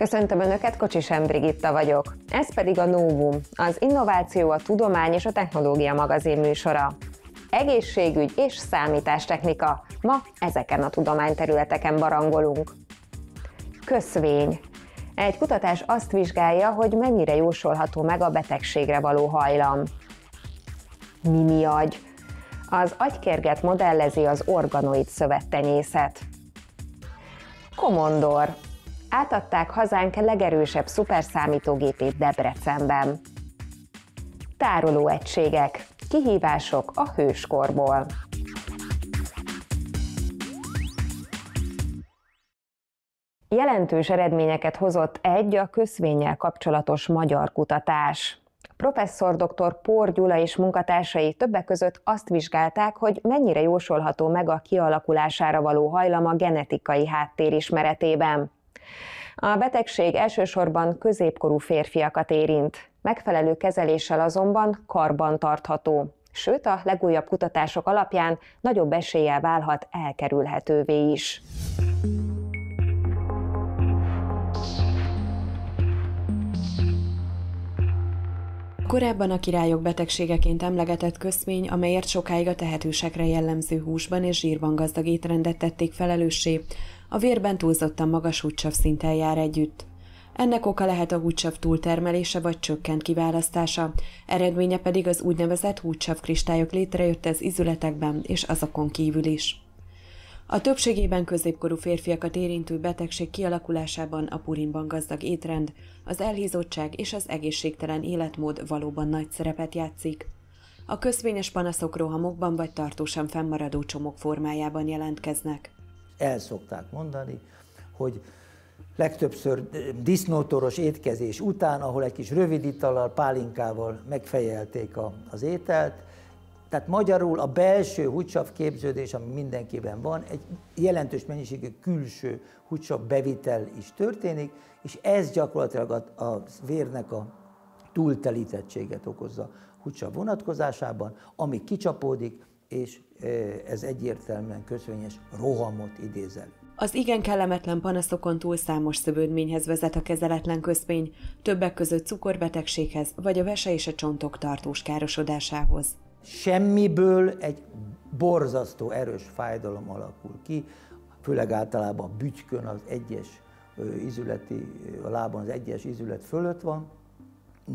Köszöntöm Önöket, Kocsis Embrigitta vagyok. Ez pedig a Novum, az Innováció, a Tudomány és a Technológia magazin műsora. Egészségügy és számítástechnika. Ma ezeken a tudományterületeken barangolunk. Köszvény. Egy kutatás azt vizsgálja, hogy mennyire jósolható meg a betegségre való hajlam. Mimi agy. Az agykérget modellezi az organoid szövettenyészet. Komondor. Átadták hazánk legerősebb szuperszámítógépét Debrecenben. Tárolóegységek. Kihívások a hőskorból. Jelentős eredményeket hozott egy a köszvénnyel kapcsolatos magyar kutatás. Professzor dr. Pór Gyula és munkatársai többek között azt vizsgálták, hogy mennyire jósolható meg a kialakulására való hajlam a genetikai háttér ismeretében. A betegség elsősorban középkorú férfiakat érint, megfelelő kezeléssel azonban karbantartható, sőt a legújabb kutatások alapján nagyobb eséllyel válhat elkerülhetővé is. Korábban a királyok betegségeként emlegetett köszvény, amelyért sokáig a tehetősekre jellemző húsban és zsírban gazdag étrendet tették felelőssé, a vérben túlzottan magas húdsavszinttel jár együtt. Ennek oka lehet a húdsav túltermelése vagy csökkent kiválasztása, eredménye pedig az úgynevezett húdsavkristályok létrejött az izületekben és azokon kívül is. A többségében középkorú férfiakat érintő betegség kialakulásában a purinban gazdag étrend, az elhízottság és az egészségtelen életmód valóban nagy szerepet játszik. A köszvényes panaszok rohamokban vagy tartósan fennmaradó csomag formájában jelentkeznek. El szokták mondani, hogy legtöbbször disznótoros étkezés után, ahol egy kis rövid itallal, pálinkával megfejelték az ételt. Tehát magyarul a belső húdsav képződés, ami mindenkiben van, egy jelentős mennyiségű külső húdsav bevitel is történik, és ez gyakorlatilag a vérnek a túltelítettséget okozza húdsav vonatkozásában, ami kicsapódik, és ez egyértelműen köszvényes rohamot idéz elő. Az igen kellemetlen panaszokon túl számos szövődményhez vezet a kezeletlen köszvény, többek között cukorbetegséghez, vagy a vese és a csontok tartós károsodásához. Semmiből egy borzasztó erős fájdalom alakul ki, főleg általában a bütykön, az egyes izületi, a lábon az egyes izület fölött van.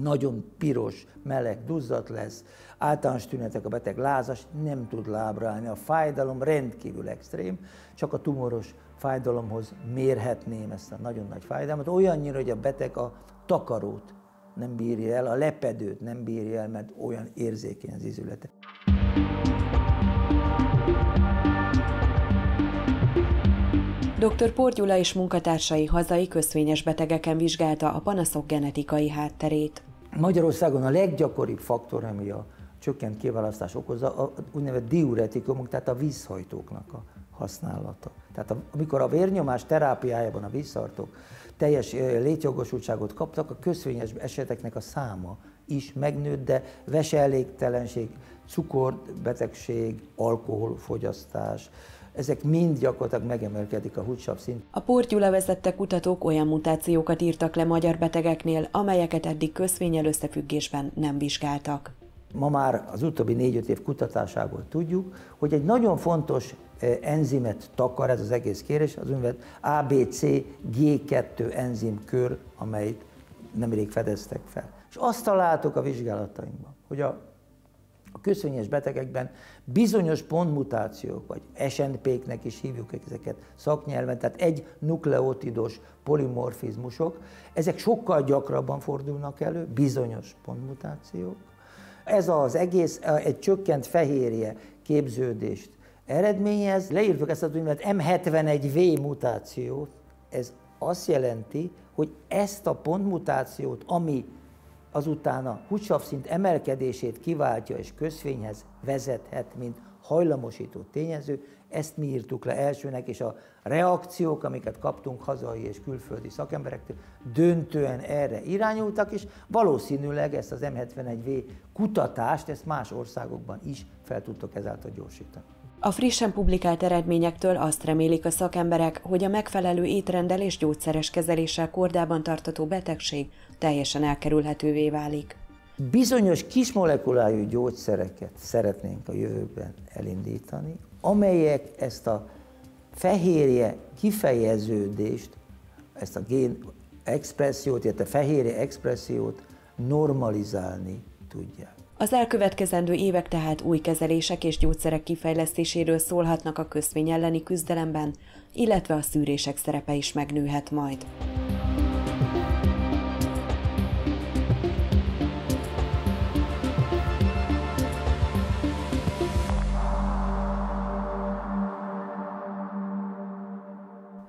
Nagyon piros, meleg, duzzat lesz, általános tünetek, a beteg lázas, nem tud lábra állni. A fájdalom rendkívül extrém, csak a tumoros fájdalomhoz mérhetném ezt a nagyon nagy fájdalmat, olyannyira, hogy a beteg a takarót nem bírja el, a lepedőt nem bírja el, mert olyan érzékeny az izülete. Dr. Pór Gyula és munkatársai hazai köszvényes betegeken vizsgálta a panaszok genetikai hátterét. Magyarországon a leggyakoribb faktor, ami a csökkent kiválasztás okozza, a úgynevezett diuretikumok, tehát a vízhajtóknak a használata. Tehát amikor a vérnyomás terápiájában a vízhajtók teljes létjogosultságot kaptak, a köszvényes eseteknek a száma is megnőtt, de veseelégtelenség, cukorbetegség, alkoholfogyasztás, ezek mind gyakorlatilag megemelkedik a húdsav szint. A Pór Gyula vezette kutatók olyan mutációkat írtak le magyar betegeknél, amelyeket eddig köszvénnyel összefüggésben nem vizsgáltak. Ma már az utóbbi 4-5 év kutatásából tudjuk, hogy egy nagyon fontos enzimet takar, ez az egész kérés, az úgynevezett ABC-G2 enzimkör, amelyet nemrég fedeztek fel. És azt találtuk a vizsgálatainkban, hogy a köszvényes betegekben bizonyos pontmutációk, vagy SNP-knek is hívjuk ezeket szaknyelven, tehát egy nukleotidos polimorfizmusok, ezek sokkal gyakrabban fordulnak elő, bizonyos pontmutációk. Ez az egész egy csökkent fehérje képződést eredményez. Leírtuk ezt az úgynevezett M71V mutációt, ez azt jelenti, hogy ezt a pontmutációt, ami azután a húdsavszint emelkedését kiváltja és köszvényhez vezethet, mint hajlamosító tényező, ezt mi írtuk le elsőnek, és a reakciók, amiket kaptunk hazai és külföldi szakemberektől, döntően erre irányultak, és valószínűleg ezt az M71V kutatást, ezt más országokban is fel tudtok ezáltal gyorsítani. A frissen publikált eredményektől azt remélik a szakemberek, hogy a megfelelő étrendel és gyógyszeres kezeléssel kordában tartató betegség teljesen elkerülhetővé válik. Bizonyos kismolekulájú gyógyszereket szeretnénk a jövőben elindítani, amelyek ezt a fehérje kifejeződést, ezt a gén expressziót, illetve fehérje expressziót normalizálni tudják. Az elkövetkezendő évek tehát új kezelések és gyógyszerek kifejlesztéséről szólhatnak a köszvény elleni küzdelemben, illetve a szűrések szerepe is megnőhet majd.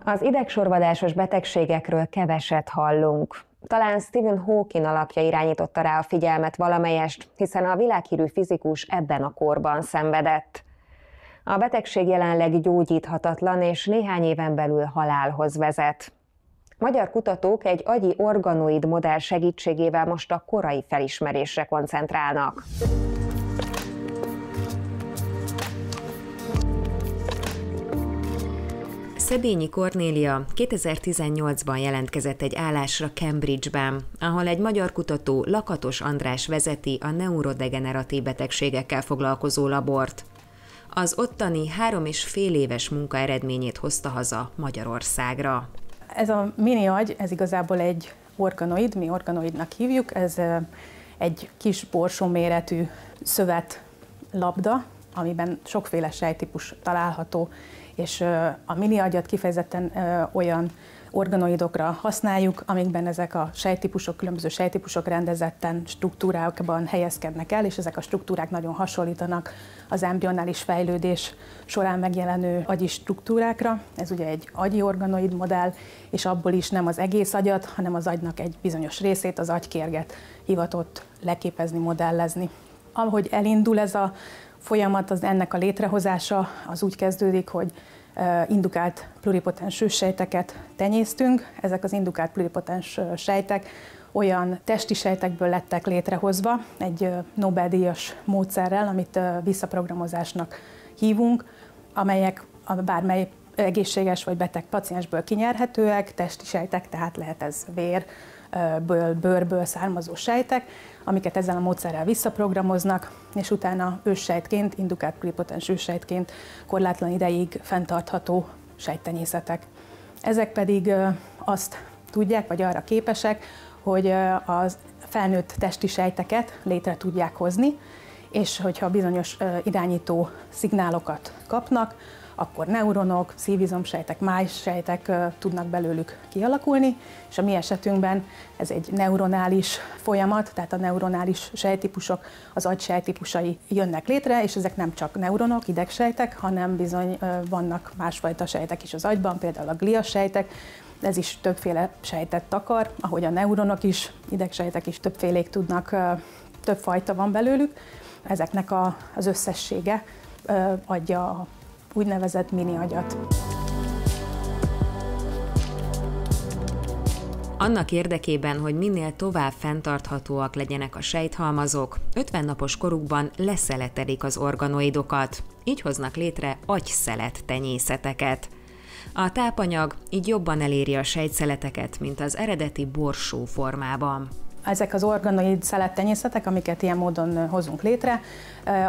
Az idegsorvadásos betegségekről keveset hallunk. Talán Stephen Hawking alakja irányította rá a figyelmet valamelyest, hiszen a világhírű fizikus ebben a korban szenvedett. A betegség jelenleg gyógyíthatatlan és néhány éven belül halálhoz vezet. Magyar kutatók egy agyi organoid modell segítségével most a korai felismerésre koncentrálnak. Szebényi Kornélia 2018-ban jelentkezett egy állásra Cambridge-ben, ahol egy magyar kutató, Lakatos András vezeti a neurodegeneratív betegségekkel foglalkozó labort. Az ottani 3,5 éves munka eredményét hozta haza Magyarországra. Ez a mini agy, ez igazából egy organoid, mi organoidnak hívjuk, ez egy kis borsó méretű szövetlabda, amiben sokféle sejtípus található, és a mini agyat kifejezetten olyan organoidokra használjuk, amikben ezek a sejtípusok, különböző sejtípusok rendezetten struktúrákban helyezkednek el, és ezek a struktúrák nagyon hasonlítanak az embrionális fejlődés során megjelenő agyi struktúrákra. Ez ugye egy agyi organoid modell, és abból is nem az egész agyat, hanem az agynak egy bizonyos részét, az agykérget hivatott leképezni, modellezni. Ahogy elindul ez a folyamat, az ennek a létrehozása az úgy kezdődik, hogy indukált pluripotens sejteket tenyésztünk. Ezek az indukált pluripotens sejtek olyan testi sejtekből lettek létrehozva egy Nobel-díjas módszerrel, amit visszaprogramozásnak hívunk, amelyek bármely egészséges vagy beteg paciensből kinyerhetőek, testi sejtek, tehát lehet ez vérből, bőrből származó sejtek, amiket ezzel a módszerrel visszaprogramoznak, és utána őssejtként, indukált pluripotens őssejtként korlátlan ideig fenntartható sejttenyészetek. Ezek pedig azt tudják, vagy arra képesek, hogy a felnőtt testi sejteket létre tudják hozni, és hogyha bizonyos irányító szignálokat kapnak, akkor neuronok, szívizomsejtek, májsejtek tudnak belőlük kialakulni, és a mi esetünkben ez egy neuronális folyamat, tehát a neuronális sejtípusok, az agy sejtípusai jönnek létre, és ezek nem csak neuronok, idegsejtek, hanem bizony vannak másfajta sejtek is az agyban, például a gliasejtek, ez is többféle sejtet takar, ahogy a neuronok is, idegsejtek is többfélék tudnak, több fajta van belőlük, ezeknek az összessége adja a úgynevezett mini agyat. Annak érdekében, hogy minél tovább fenntarthatóak legyenek a sejthalmazok, 50 napos korukban leszeletelik az organoidokat, így hoznak létre agyszelet tenyészeteket. A tápanyag így jobban eléri a sejtszeleteket, mint az eredeti borsó formában. Ezek az organoid szelettenyészetek, amiket ilyen módon hozunk létre,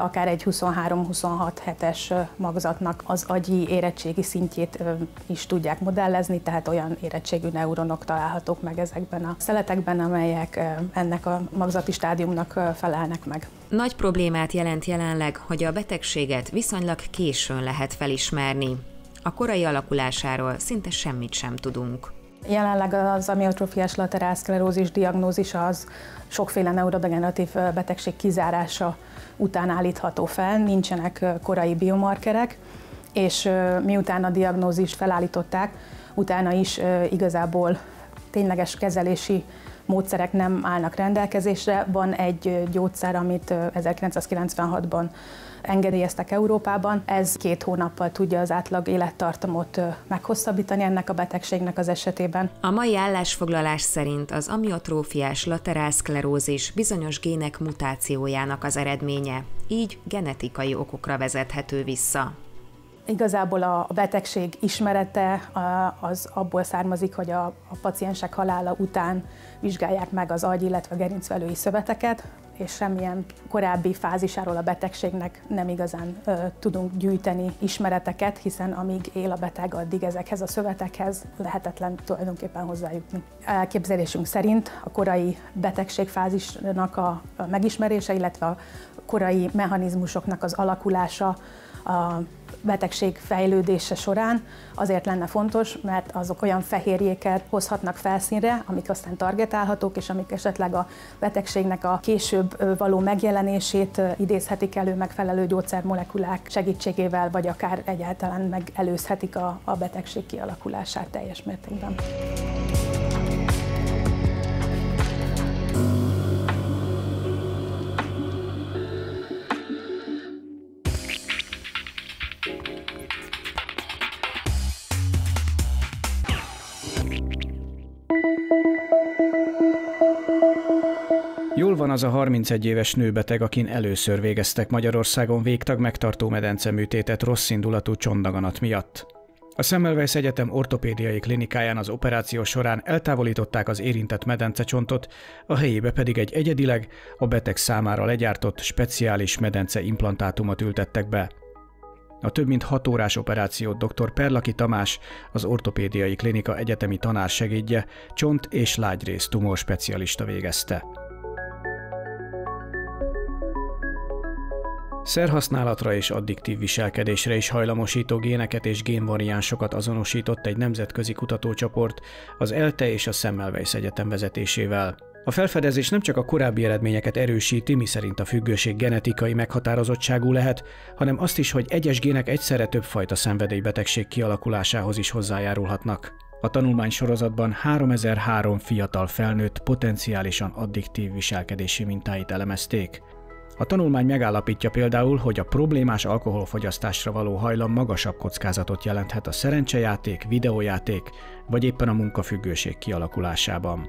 akár egy 23-26 hetes magzatnak az agyi érettségi szintjét is tudják modellezni, tehát olyan érettségű neuronok találhatók meg ezekben a szeletekben, amelyek ennek a magzati stádiumnak felelnek meg. Nagy problémát jelent jelenleg, hogy a betegséget viszonylag későn lehet felismerni. A korai alakulásáról szinte semmit sem tudunk. Jelenleg az amiotrofiás laterális szklerózis diagnózisa az sokféle neurodegeneratív betegség kizárása után állítható fel, nincsenek korai biomarkerek, és miután a diagnózist felállították, utána is igazából tényleges kezelési módszerek nem állnak rendelkezésre. Van egy gyógyszer, amit 1996-ban engedélyeztek Európában. Ez 2 hónappal tudja az átlag élettartamot meghosszabbítani ennek a betegségnek az esetében. A mai állásfoglalás szerint az amiotrófiás laterászklerózis bizonyos gének mutációjának az eredménye, így genetikai okokra vezethető vissza. Igazából a betegség ismerete az abból származik, hogy a paciensek halála után vizsgálják meg az agy, illetve gerincvelői szöveteket, és semmilyen korábbi fázisáról a betegségnek nem igazán tudunk gyűjteni ismereteket, hiszen amíg él a beteg, addig ezekhez a szövetekhez lehetetlen tulajdonképpen hozzájutni. Elképzelésünk szerint a korai betegségfázisnak a megismerése, illetve a korai mechanizmusoknak az alakulása a betegség fejlődése során azért lenne fontos, mert azok olyan fehérjéket hozhatnak felszínre, amik aztán targetálhatók, és amik esetleg a betegségnek a később való megjelenését idézhetik elő megfelelő gyógyszermolekulák segítségével, vagy akár egyáltalán megelőzhetik a betegség kialakulását teljes mértékben. Jól van az a 31 éves nőbeteg, akin először végeztek Magyarországon végtag megtartó medenceműtétet rosszindulatú csontdaganat miatt. A Semmelweis Egyetem ortopédiai klinikáján az operáció során eltávolították az érintett medencecsontot, a helyébe pedig egy egyedileg a beteg számára legyártott speciális medenceimplantátumot ültettek be. A több mint 6 órás operációt dr. Perlaki Tamás, az ortopédiai klinika egyetemi tanársegédje, csont- és lágyrész tumor specialista végezte. Szerhasználatra és addiktív viselkedésre is hajlamosító géneket és génvariánsokat azonosított egy nemzetközi kutatócsoport az ELTE és a Semmelweis Egyetem vezetésével. A felfedezés nem csak a korábbi eredményeket erősíti, miszerint a függőség genetikai meghatározottságú lehet, hanem azt is, hogy egyes gének egyszerre többfajta szenvedélybetegség kialakulásához is hozzájárulhatnak. A tanulmány sorozatban 3003 fiatal felnőtt potenciálisan addiktív viselkedési mintáit elemezték. A tanulmány megállapítja például, hogy a problémás alkoholfogyasztásra való hajlam magasabb kockázatot jelenthet a szerencsejáték, videójáték vagy éppen a munkafüggőség kialakulásában.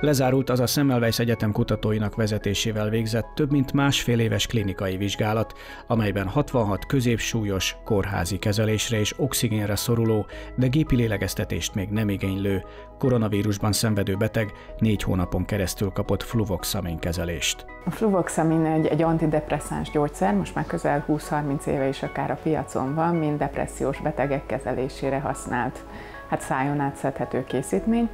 Lezárult az a Semmelweis Egyetem kutatóinak vezetésével végzett több mint másfél éves klinikai vizsgálat, amelyben 66 középsúlyos, kórházi kezelésre és oxigénre szoruló, de gépi lélegeztetést még nem igénylő, koronavírusban szenvedő beteg 4 hónapon keresztül kapott fluvoxamin kezelést. A fluvoxamin egy antidepresszáns gyógyszer, most már közel 20-30 éve is akár a piacon van, mint depressziós betegek kezelésére használt, szájon átszedhető készítmény.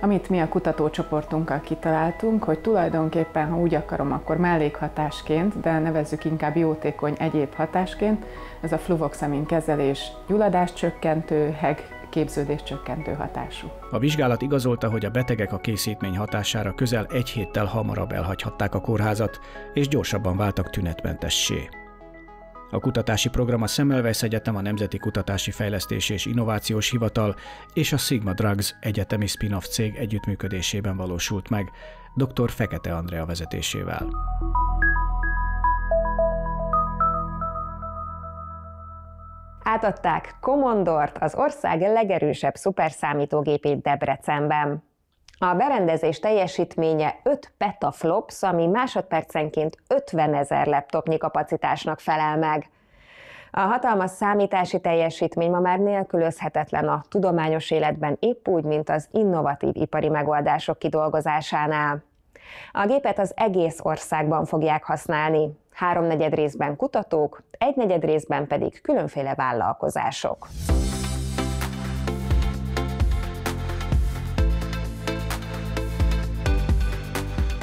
Amit mi a kutatócsoportunkkal kitaláltunk, hogy tulajdonképpen, ha úgy akarom, akkor mellékhatásként, de nevezzük inkább jótékony egyéb hatásként, ez a fluvoxamin kezelés gyulladáscsökkentő, hegképződéscsökkentő hatású. A vizsgálat igazolta, hogy a betegek a készítmény hatására közel 1 héttel hamarabb elhagyhatták a kórházat, és gyorsabban váltak tünetmentessé. A kutatási program a Semmelweis Egyetem, a Nemzeti Kutatási Fejlesztési és Innovációs Hivatal és a Sigma Drugs egyetemi spin-off cég együttműködésében valósult meg, dr. Fekete Andrea vezetésével. Átadták Komondort, az ország legerősebb szuperszámítógépét Debrecenben. A berendezés teljesítménye 5 petaflops, ami másodpercenként 50 000 laptopnyi kapacitásnak felel meg. A hatalmas számítási teljesítmény ma már nélkülözhetetlen a tudományos életben, épp úgy, mint az innovatív ipari megoldások kidolgozásánál. A gépet az egész országban fogják használni, 3/4 részben kutatók, 1/4 részben pedig különféle vállalkozások.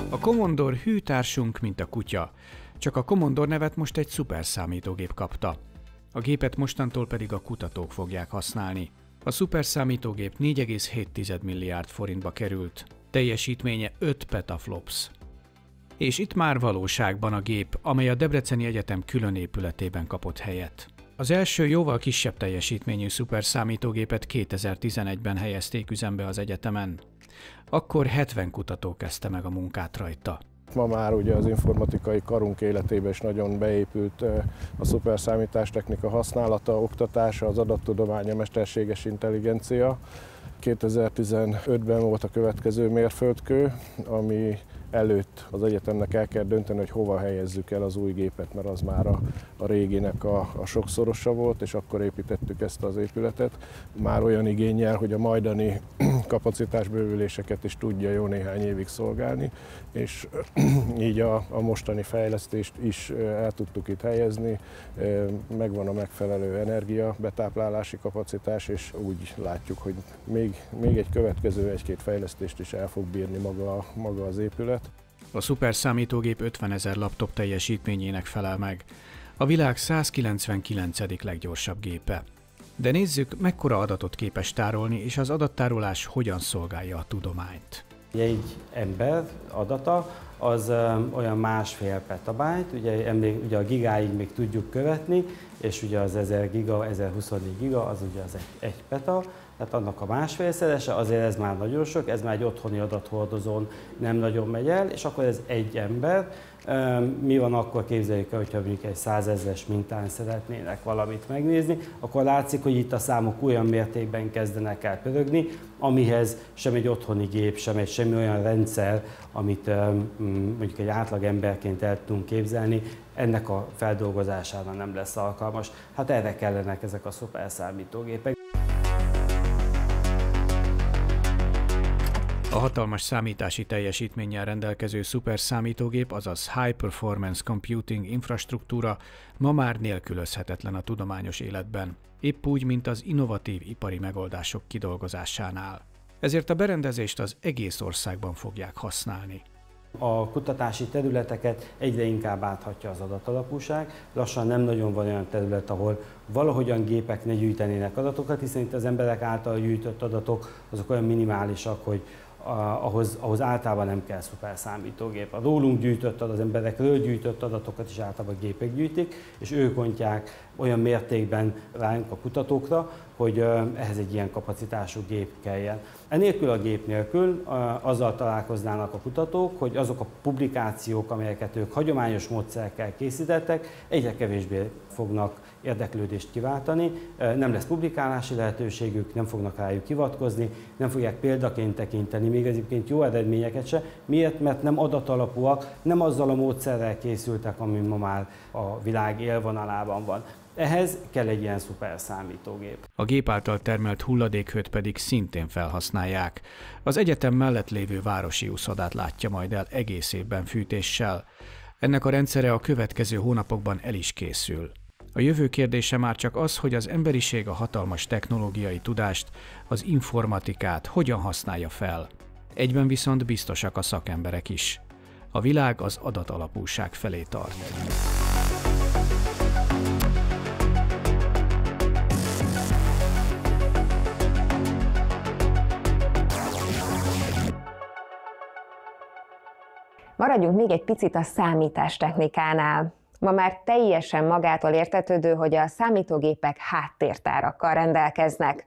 A Komondor hű társunk, mint a kutya. Csak a Komondor nevet most egy szuperszámítógép kapta. A gépet mostantól pedig a kutatók fogják használni. A szuperszámítógép 4,7 milliárd forintba került. Teljesítménye 5 petaflops. És itt már valóságban a gép, amely a Debreceni Egyetem külön épületében kapott helyet. Az első, jóval kisebb teljesítményű szuperszámítógépet 2011-ben helyezték üzembe az egyetemen. Akkor 70 kutató kezdte meg a munkát rajta. Ma már ugye az informatikai karunk életébe is nagyon beépült a szuperszámítástechnika használata, oktatása, az adattudomány, a mesterséges intelligencia. 2015-ben volt a következő mérföldkő, ami előtt az egyetemnek el kell dönteni, hogy hova helyezzük el az új gépet, mert az már a réginek a sokszorosa volt, és akkor építettük ezt az épületet. Már olyan igénnyel, hogy a majdani kapacitásbővüléseket is tudja jó néhány évig szolgálni, és így a mostani fejlesztést is el tudtuk itt helyezni. Megvan a megfelelő energia, betáplálási kapacitás, és úgy látjuk, hogy még egy következő egy-két fejlesztést is el fog bírni maga az épület. A szuperszámítógép 50 000 laptop teljesítményének felel meg. A világ 199. leggyorsabb gépe. De nézzük, mekkora adatot képes tárolni, és az adattárolás hogyan szolgálja a tudományt. Egy ember adata az olyan 1,5 petabájt, ugye a gigáig még tudjuk követni, és ugye az 1000 giga, 1024 giga az ugye az 1 peta, tehát annak a 1,5-szerese, azért ez már nagyon sok, ez már egy otthoni adathordozón nem nagyon megy el, és akkor ez egy ember. Mi van akkor, képzeljük el, hogyha mondjuk egy 100 000-es mintán szeretnének valamit megnézni, akkor látszik, hogy itt a számok olyan mértékben kezdenek el pörögni, amihez sem egy otthoni gép, semmi olyan rendszer, amit mondjuk egy átlag emberként el tudunk képzelni, ennek a feldolgozására nem lesz alkalmas. Hát erre kellenek ezek a szuperszámítógépek. A hatalmas számítási teljesítménnyel rendelkező szuperszámítógép, azaz High Performance Computing infrastruktúra ma már nélkülözhetetlen a tudományos életben, épp úgy, mint az innovatív ipari megoldások kidolgozásánál. Ezért a berendezést az egész országban fogják használni. A kutatási területeket egyre inkább áthatja az adatalapúság. Lassan nem nagyon van olyan terület, ahol valahogyan gépek ne gyűjtenének adatokat, hiszen itt az emberek által gyűjtött adatok azok olyan minimálisak, hogy ahhoz általában nem kell szuperszámítógép. A rólunk gyűjtött adat, az emberekről gyűjtött adatokat is általában gépek gyűjtik, és ők ontják olyan mértékben ránk a kutatókra, hogy ehhez egy ilyen kapacitású gép kelljen. Enélkül a gép nélkül azzal találkoznának a kutatók, hogy azok a publikációk, amelyeket ők hagyományos módszerekkel készítettek, egyre kevésbé fognak érdeklődést kiváltani, nem lesz publikálási lehetőségük, nem fognak rájuk hivatkozni, nem fogják példaként tekinteni, még egyébként jó eredményeket se. Miért? Mert nem adatalapúak, nem azzal a módszerrel készültek, ami ma már a világ élvonalában van. Ehhez kell egy ilyen szuperszámítógép. A gép által termelt hulladékhőt pedig szintén felhasználják. Az egyetem mellett lévő városi úszodát látja majd el egész évben fűtéssel. Ennek a rendszere a következő hónapokban el is készül. A jövő kérdése már csak az, hogy az emberiség a hatalmas technológiai tudást, az informatikát hogyan használja fel. Egyben viszont biztosak a szakemberek is. A világ az adatalapúság felé tart. Maradjunk még egy picit a számítástechnikánál. Ma már teljesen magától értetődő, hogy a számítógépek háttértárakkal rendelkeznek.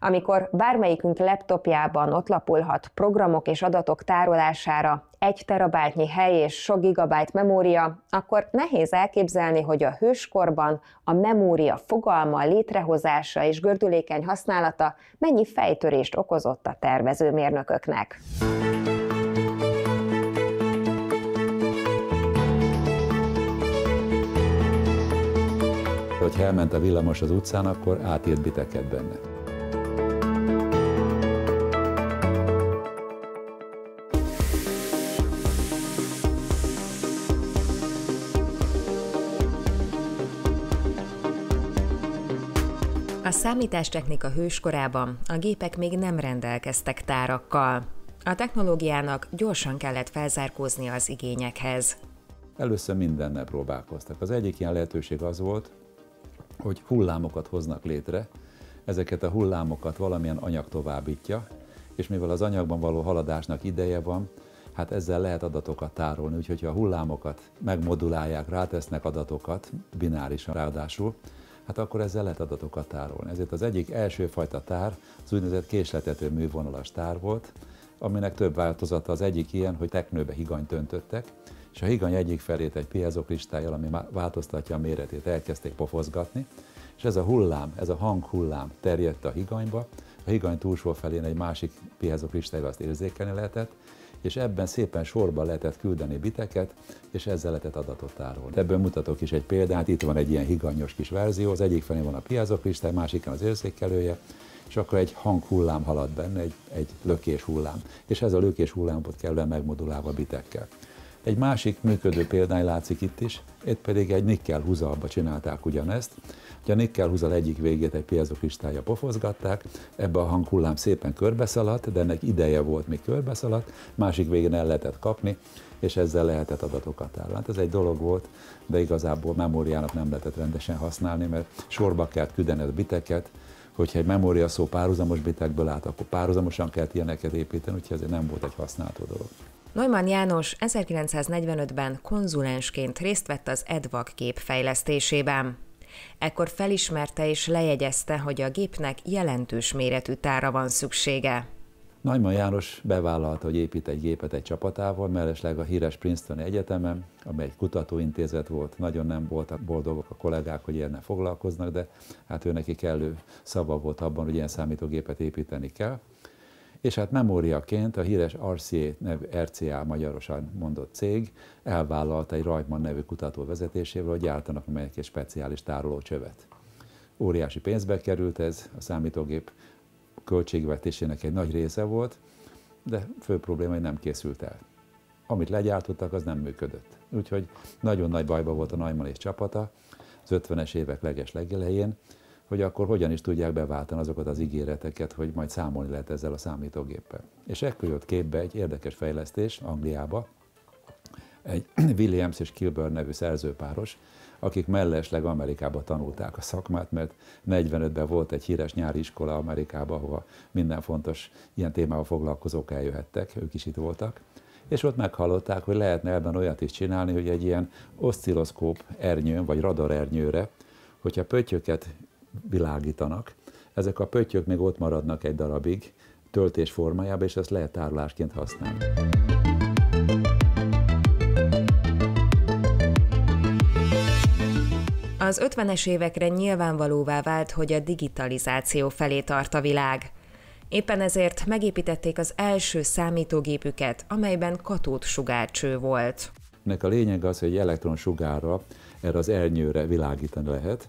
Amikor bármelyikünk laptopjában ott lapulhat programok és adatok tárolására 1 terabájtnyi hely és sok gigabájt memória, akkor nehéz elképzelni, hogy a hőskorban a memória fogalma, létrehozása és gördülékeny használata mennyi fejtörést okozott a tervezőmérnököknek. Hogyha elment a villamos az utcán, akkor átírt biteket benne. A számítástechnika hőskorában a gépek még nem rendelkeztek tárakkal. A technológiának gyorsan kellett felzárkózni az igényekhez. Először mindennel próbálkoztak. Az egyik ilyen lehetőség az volt, hogy hullámokat hoznak létre, ezeket a hullámokat valamilyen anyag továbbítja, és mivel az anyagban való haladásnak ideje van, hát ezzel lehet adatokat tárolni, úgyhogy ha a hullámokat megmodulálják, rátesznek adatokat, binárisan ráadásul, hát akkor ezzel lehet adatokat tárolni. Ezért az egyik első fajta tár az úgynevezett késletető művonalas tár volt, aminek több változata, az egyik ilyen, hogy teknőbe higanyt öntöttek, és a higany egyik felét egy piezokristályjal, ami változtatja a méretét, elkezdték pofozgatni, és ez a hullám, ez a hanghullám terjedt a higanyba, a higany túlsó felén egy másik piezokristályval azt érzékelni lehetett, és ebben szépen sorban lehetett küldeni biteket, és ezzel lehetett adatot tárolni. Ebből mutatok is egy példát, itt van egy ilyen higanyos kis verzió, az egyik felén van a piezokristály, másikon az érzékelője, és akkor egy hanghullám halad benne, egy lökéshullám, és ez a lökéshullámot kellően megmodulálva bitekkel. Egy másik működő példány látszik itt is, itt pedig egy nikkelhuzalba csinálták ugyanezt. Ugye a nikkelhuzal egyik végét egy piezokristályra pofozgatták, ebbe a hanghullám szépen körbeszaladt, de ennek ideje volt, még körbeszaladt, másik végén el lehetett kapni, és ezzel lehetett adatokat tárolni. Hát ez egy dolog volt, de igazából memóriának nem lehetett rendesen használni, mert sorba kellett küldeni a biteket, hogyha egy memória szó párhuzamos bitekből állt, akkor párhuzamosan kellett ilyeneket építeni, úgyhogy ezért nem volt egy használható dolog. Neumann János 1945-ben konzulensként részt vett az EDVAC gép fejlesztésében. Ekkor felismerte és lejegyezte, hogy a gépnek jelentős méretű tára van szüksége. Neumann János bevállalta, hogy épít egy gépet egy csapatával, mellesleg a híres Princetoni Egyetemen, amely egy kutatóintézet volt, nagyon nem voltak boldogok a kollégák, hogy ilyennel foglalkoznak, de hát ő neki kellő szava volt abban, hogy ilyen számítógépet építeni kell. És hát memóriaként a híres RCA nevű, RCA magyarosan mondott cég elvállalta egy Rajtman nevű kutató vezetésével, hogy gyártanak meg egy speciális tárolócsövet. Óriási pénzbe került ez, a számítógép költségvetésének egy nagy része volt, de fő probléma, hogy nem készült el. Amit legyártottak, az nem működött. Úgyhogy nagyon nagy bajba volt a Neumann és csapata az 50-es évek legeslegelején, hogy akkor hogyan is tudják beváltani azokat az ígéreteket, hogy majd számolni lehet ezzel a számítógéppel. És ekkor jött képbe egy érdekes fejlesztés Angliába, egy Williams és Kilburn nevű szerzőpáros, akik mellesleg Amerikába tanulták a szakmát, mert 45-ben volt egy híres nyári iskola Amerikába, ahova minden fontos ilyen témával foglalkozók eljöhettek, ők is itt voltak, és ott meghallották, hogy lehetne ebben olyat is csinálni, hogy egy ilyen oszcilloszkóp ernyőn, vagy radar ernyőre, hogyha pöttyöket világítanak, ezek a pöttyök még ott maradnak egy darabig töltés formájában, és ezt lehet tárolásként használni. Az 50-es évekre nyilvánvalóvá vált, hogy a digitalizáció felé tart a világ. Éppen ezért megépítették az első számítógépüket, amelyben katódsugárcső volt. Ennek a lényeg az, hogy elektronsugárra, erre az ernyőre világítani lehet,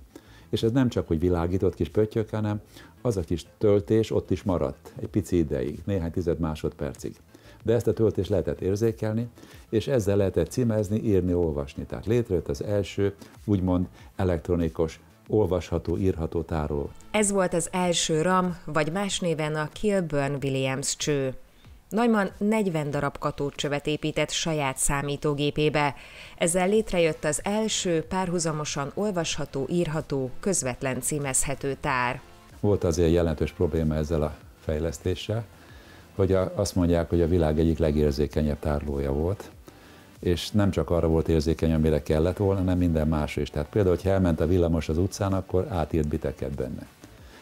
és ez nem csak, hogy világított kis pöttyök, hanem az a kis töltés ott is maradt egy pici ideig, néhány tized másodpercig. De ezt a töltést lehetett érzékelni, és ezzel lehetett címezni, írni, olvasni. Tehát létrejött az első, úgymond elektronikus, olvasható, írható tároló. Ez volt az első RAM, vagy más néven a Kilburn-Williams cső. Neumann 40 darab katódcsövet épített saját számítógépébe. Ezzel létrejött az első párhuzamosan olvasható, írható, közvetlen címezhető tár. Volt azért jelentős probléma ezzel a fejlesztéssel, hogy azt mondják, hogy a világ egyik legérzékenyebb tárlója volt, és nem csak arra volt érzékeny, amire kellett volna, hanem minden másra is. Tehát például, ha elment a villamos az utcán, akkor átírt biteket benne.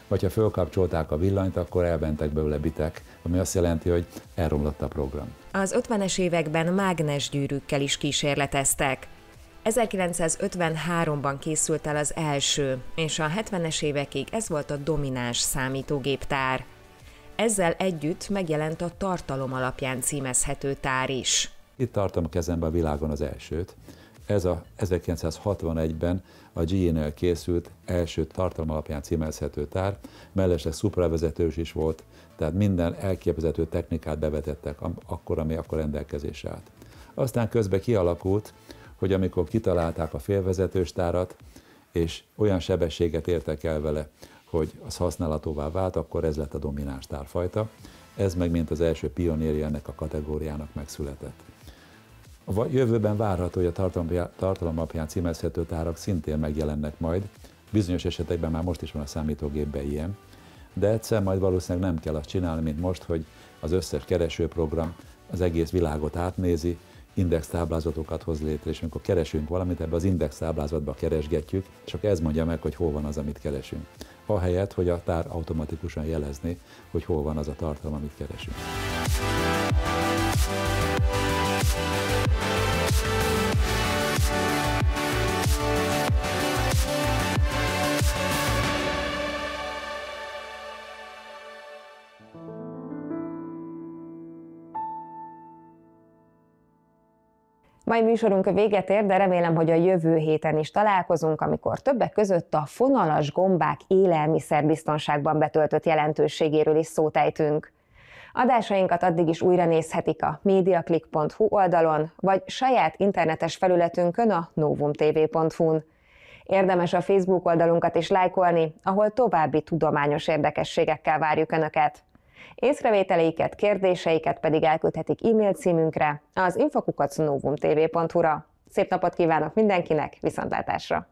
Vagy ha fölkapcsolták a villanyt, akkor elmentek belőle bitek, ami azt jelenti, hogy elromlott a program. Az 50-es években mágnesgyűrűkkel is kísérleteztek. 1953-ban készült el az első, és a 70-es évekig ez volt a domináns számítógéptár. Ezzel együtt megjelent a tartalom alapján címezhető tár is. Itt tartom kezembe a világon az elsőt. Ez a 1961-ben a GE-nél készült első tartalom alapján címezhető tár, mellesleg szupravezetős is volt, tehát minden elképzelhető technikát bevetettek akkor, ami akkor rendelkezésre állt. Aztán közben kialakult, hogy amikor kitalálták a félvezetős tárat, és olyan sebességet értek el vele, hogy az használhatóvá vált, akkor ez lett a domináns tárfajta. Ez meg mint az első pionérje ennek a kategóriának megszületett. A jövőben várható, hogy a tartalom alapján címezhető tárak szintén megjelennek majd, bizonyos esetekben már most is van a számítógépben ilyen, de egyszer majd valószínűleg nem kell azt csinálni, mint most, hogy az összes keresőprogram az egész világot átnézi, indextáblázatokat hoz létre, és amikor keresünk valamit, ebbe az indextáblázatba keresgetjük, csak ez mondja meg, hogy hol van az, amit keresünk. Ahelyett, hogy a tár automatikusan jelezné, hogy hol van az a tartalom, amit keresünk. Mai műsorunk véget ér, de remélem, hogy a jövő héten is találkozunk, amikor többek között a fonalas gombák élelmiszerbiztonságban betöltött jelentőségéről is szót ejtünk. Adásainkat addig is újra nézhetik a mediaclick.hu oldalon, vagy saját internetes felületünkön, a novumtv.hu-n. Érdemes a Facebook oldalunkat is lájkolni, ahol további tudományos érdekességekkel várjuk Önöket. Észrevételeiket, kérdéseiket pedig elküldhetik e-mail címünkre, az info@novumtv.hu-ra. Szép napot kívánok mindenkinek, viszontlátásra!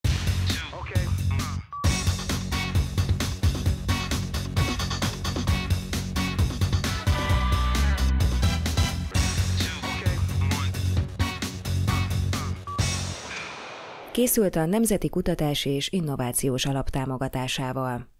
Készült a Nemzeti Kutatási és Innovációs Alap támogatásával.